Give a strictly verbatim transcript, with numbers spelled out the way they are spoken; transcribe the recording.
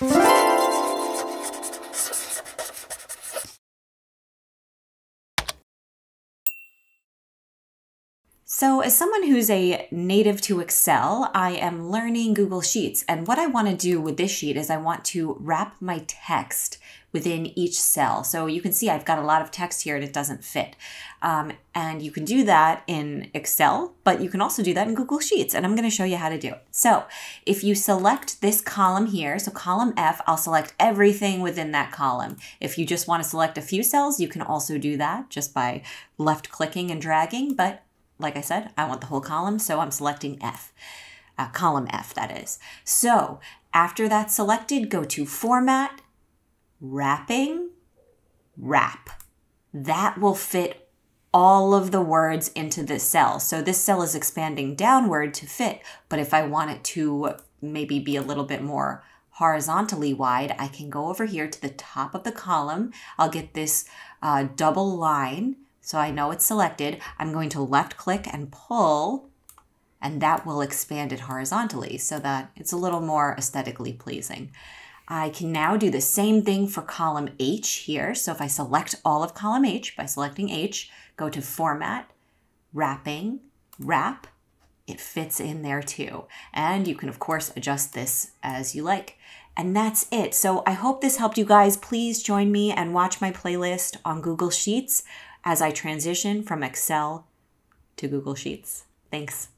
So as someone who's a native to Excel, I am learning Google Sheets. And what I want to do with this sheet is I want to wrap my text within each cell. So you can see I've got a lot of text here and it doesn't fit. Um, and you can do that in Excel, but you can also do that in Google Sheets. And I'm going to show you how to do it. So if you select this column here, so column F, I'll select everything within that column. If you just want to select a few cells, you can also do that just by left clicking and dragging. But like I said, I want the whole column, so I'm selecting F, uh, column F, that is. So after that's selected, go to Format, Wrapping, Wrap. That will fit all of the words into this cell. So this cell is expanding downward to fit, but if I want it to maybe be a little bit more horizontally wide, I can go over here to the top of the column. I'll get this uh, double line. So I know it's selected. I'm going to left click and pull, and that will expand it horizontally so that it's a little more aesthetically pleasing. I can now do the same thing for column H here. So if I select all of column H by selecting H, go to Format, Wrapping, Wrap, it fits in there too. And you can of course adjust this as you like. And that's it. So I hope this helped you guys. Please join me and watch my playlist on Google Sheets as I transition from Excel to Google Sheets. Thanks.